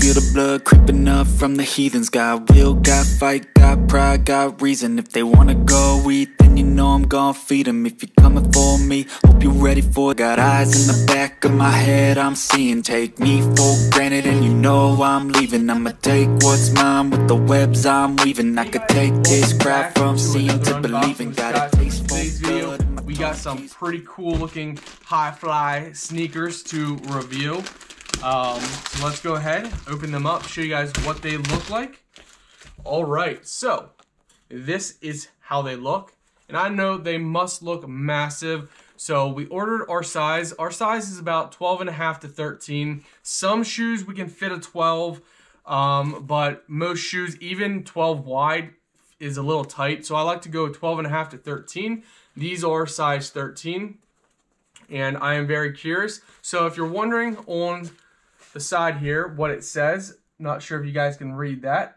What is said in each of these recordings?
feel the blood creeping up from the heathens. Got will, got fight, got pride, got reason. If they wanna go eat, then you know I'm gon' feed them. If you're coming for me, hope you're ready for it. Got eyes in the back of my head, I'm seeing. Take me for granted and you know I'm leaving. I'ma take what's mine with the webs I'm weaving. I could take this crap from seeing to believing. Got a taste for blood. We got some pretty cool looking high fly sneakers to review. So let's go ahead, open them up, show you guys what they look like. All right, so this is how they look. And I know they must look massive. So we ordered our size. Our size is about 12.5 to 13. Some shoes we can fit a 12, but most shoes, even 12 wide, is a little tight. So I like to go 12.5 to 13. These are size 13, and I am very curious. So if you're wondering on the side here what it says, not sure if you guys can read that.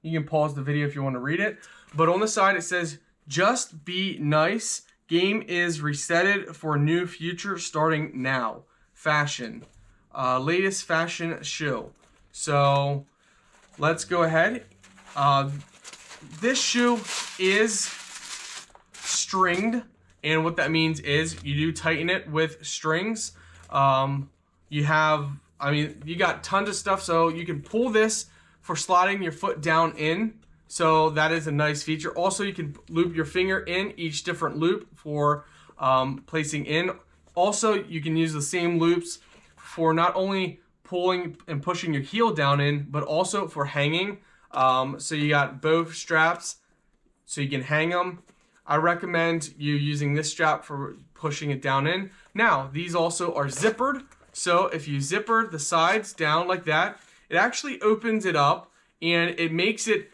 You can pause the video if you want to read it. But on the side it says, just be nice. Game is resetted for new future starting now. Fashion. Latest fashion shoe. So let's go ahead. This shoe is stringed, and what that means is you do tighten it with strings. You got tons of stuff, so you can pull this for sliding your foot down in, so that is a nice feature. Also, you can loop your finger in each different loop for placing in. Also, you can use the same loops for not only pulling and pushing your heel down in, but also for hanging. So you got both straps, so you can hang them. I recommend you using this strap for pushing it down in. Now, these also are zippered. So if you zipper the sides down like that, it actually opens it up and it makes it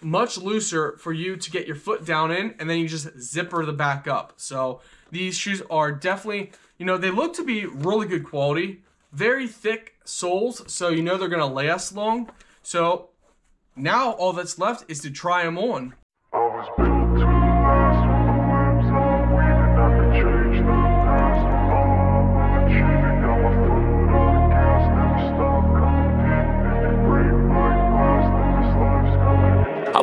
much looser for you to get your foot down in, and then you just zipper the back up. So these shoes are definitely, they look to be really good quality, very thick soles. So they're gonna last long. So now all that's left is to try them on. I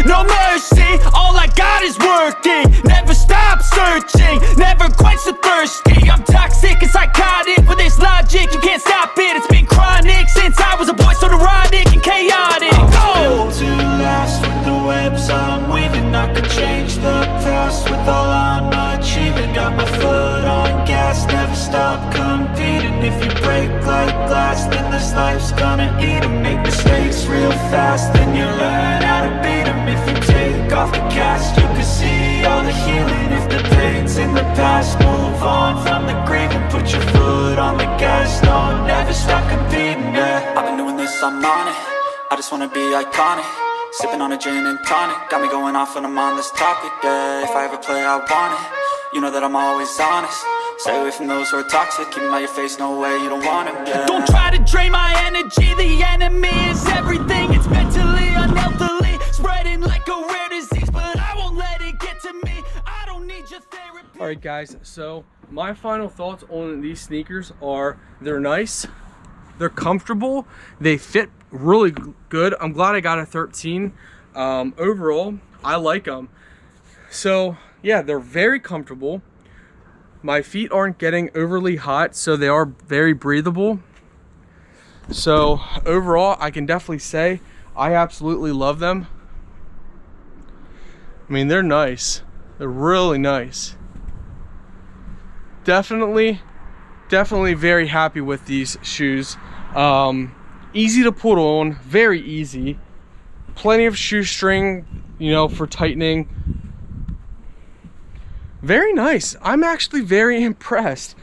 No mercy, all I got is working. Never stop searching, never quite so thirsty. I'm toxic and psychotic, with this logic, you can't stop it. It's been chronic since I was a boy, so neurotic and chaotic. I'm still too lost with the webs I'm weaving. I could change the past with all I'm achieving. Got my foot on gas, never stop competing. If you break like glass, then this life's gonna eat 'em. Make mistakes real fast, then you learn how to beat 'em. If you take off the cast, you can see all the healing. If the pain's in the past, move on from the grave and put your foot on the gas. No, never stop competing, yeah. I've been doing this, I'm on it. I just wanna be iconic. Sipping on a gin and tonic, got me going off when I'm on this topic, yeah. If I ever play, I want it. You know that I'm always honest. Stay away from those who are toxic. Keep them out your face, no way, you don't want them, yeah. Don't try to drain my energy. The enemy is everything. It's mentally, unhealthily, spreading like a rare disease. But I won't let it get to me. I don't need your therapy. All right, guys, so my final thoughts on these sneakers are they're nice, they're comfortable, they fit really good. I'm glad I got a 13. Overall, I like them. So, yeah, they're very comfortable. My feet aren't getting overly hot, so they are very breathable. So overall, I can definitely say I absolutely love them. I mean, they're nice. They're really nice. Definitely very happy with these shoes. Easy to put on, very easy. Plenty of shoestring, for tightening. Very nice. I'm actually very impressed.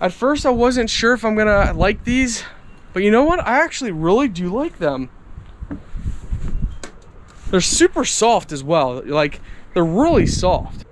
At first I wasn't sure if I'm gonna like these, but you know what, I actually really do like them. They're super soft as well. Like, they're really soft.